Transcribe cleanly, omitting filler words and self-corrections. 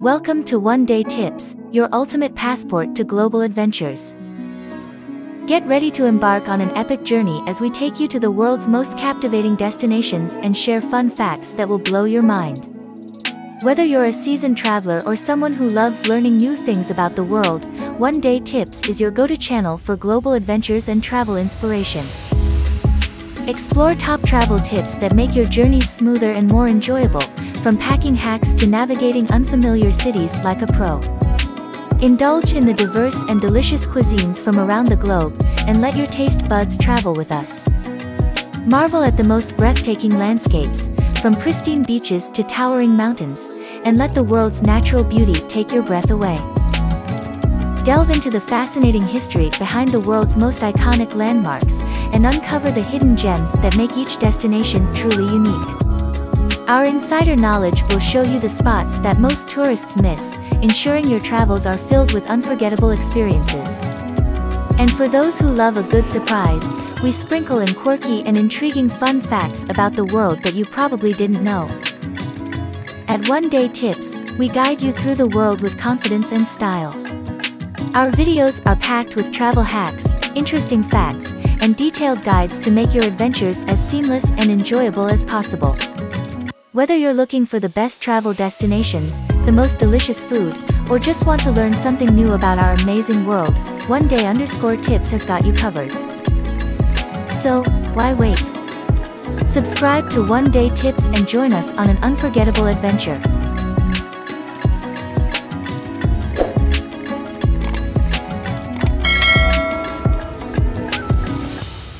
Welcome to 1-Day Tips, your ultimate passport to global adventures. Get ready to embark on an epic journey as we take you to the world's most captivating destinations and share fun facts that will blow your mind. Whether you're a seasoned traveler or someone who loves learning new things about the world, 1-Day Tips is your go-to channel for global adventures and travel inspiration. Explore top travel tips that make your journeys smoother and more enjoyable, from packing hacks to navigating unfamiliar cities like a pro. Indulge in the diverse and delicious cuisines from around the globe, and let your taste buds travel with us. Marvel at the most breathtaking landscapes, from pristine beaches to towering mountains, and let the world's natural beauty take your breath away. Delve into the fascinating history behind the world's most iconic landmarks, and uncover the hidden gems that make each destination truly unique. Our insider knowledge will show you the spots that most tourists miss, ensuring your travels are filled with unforgettable experiences. And for those who love a good surprise, we sprinkle in quirky and intriguing fun facts about the world that you probably didn't know. At 1-Day Tips, we guide you through the world with confidence and style. Our videos are packed with travel hacks, interesting facts, and detailed guides to make your adventures as seamless and enjoyable as possible. Whether you're looking for the best travel destinations, the most delicious food, or just want to learn something new about our amazing world, 1Day_Tips has got you covered. So, why wait? Subscribe to 1-Day Tips and join us on an unforgettable adventure.